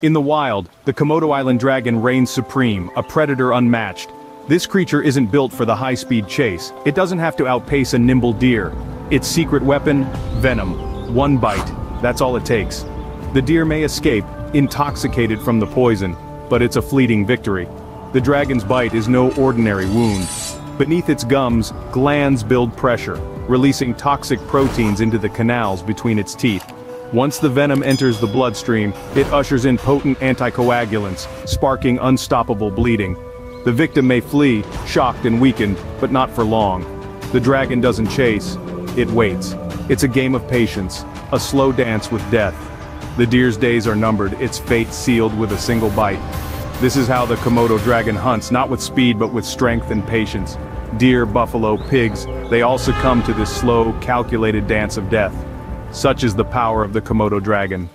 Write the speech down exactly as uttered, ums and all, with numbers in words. In the wild, the Komodo Island dragon reigns supreme, a predator unmatched. This creature isn't built for the high-speed chase. It doesn't have to outpace a nimble deer. Its secret weapon? Venom. One bite, that's all it takes. The deer may escape, intoxicated from the poison, but it's a fleeting victory. The dragon's bite is no ordinary wound. Beneath its gums, glands build pressure, releasing toxic proteins into the canals between its teeth. Once the venom enters the bloodstream, it ushers in potent anticoagulants, sparking unstoppable bleeding. The victim may flee, shocked and weakened, but not for long. The dragon doesn't chase, it waits. It's a game of patience, a slow dance with death. The deer's days are numbered, its fate sealed with a single bite. This is how the Komodo dragon hunts, not with speed but with strength and patience. Deer, buffalo, pigs, they all succumb to this slow, calculated dance of death. Such is the power of the Komodo dragon.